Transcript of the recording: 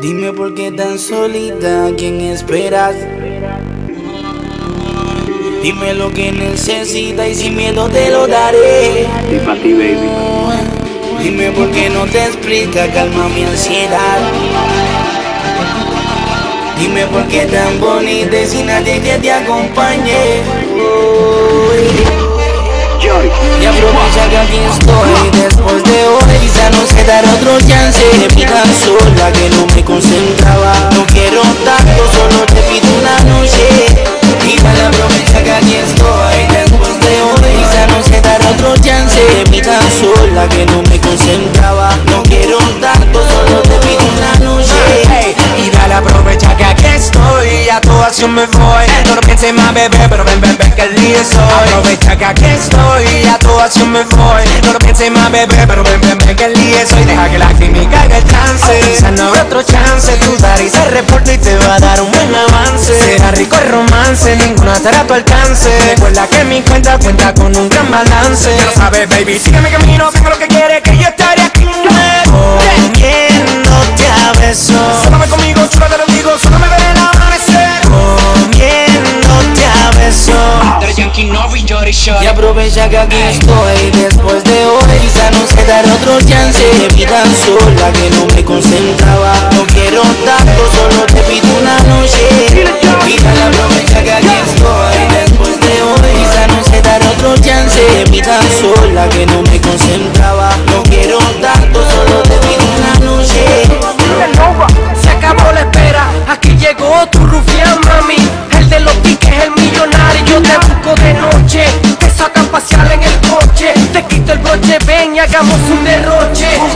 Dime por qué tan solita, ¿a quién esperas? Dime lo que necesitas y sin miedo te lo daré. Es para ti, baby. Dime por qué no te explica, calma mi ansiedad. Dime por qué tan bonita y sin nadie que te acompañe. Y aprovecha que aquí estoy. Después de hoy quizá no se dará otro chance. Me vi tan sola que no me concentraba. No quiero tanto, solo te pido una noche. Y dale, aprovecha que aquí estoy. Después de hoy quizá no se dará otro chance. Me vi tan sola que no me concentraba. No quiero tanto, solo te pido una noche. Hey, y dale, aprovecha que aquí estoy. A tu acción me voy. No lo pienses más, bebé, pero ven, ven, ven que el día es hoy. Aprovecha que aquí estoy, a tu acción me voy. No lo pienses más, bebé, pero ven, ven, ven que el día es hoy. Deja que la química haga el trance. Quizás no habrá otro chance. Tu dar y se reporta y te va a dar un buen avance. Será rico el romance, ninguna estará a tu alcance. Recuerda que mi cuenta cuenta con un gran balance. Ya lo sabes, baby, sigue mi camino, sigue lo que quieres, que yo estaré aquí. Comiéndote a besos. Sótame conmigo, chula, te lo digo, solo me veré la y aprovecha que aquí estoy. Después de hoy quizá no se dará otro chance. Me vi tan sola que no me concentraba. No quiero tanto, solo te pido una noche. Y dale, aprovecha que aquí estoy. Después de hoy quizá no se dará otro chance. Me vi tan sola que no me concentraba. No quiero tanto, solo te pido una noche. Se acabó la espera, aquí llegó tu rufián, mami. El de los tickets, el millonario. Yo te busco de noche, te sacan pasear en el coche. Te quito el broche, ven y hagamos un derroche.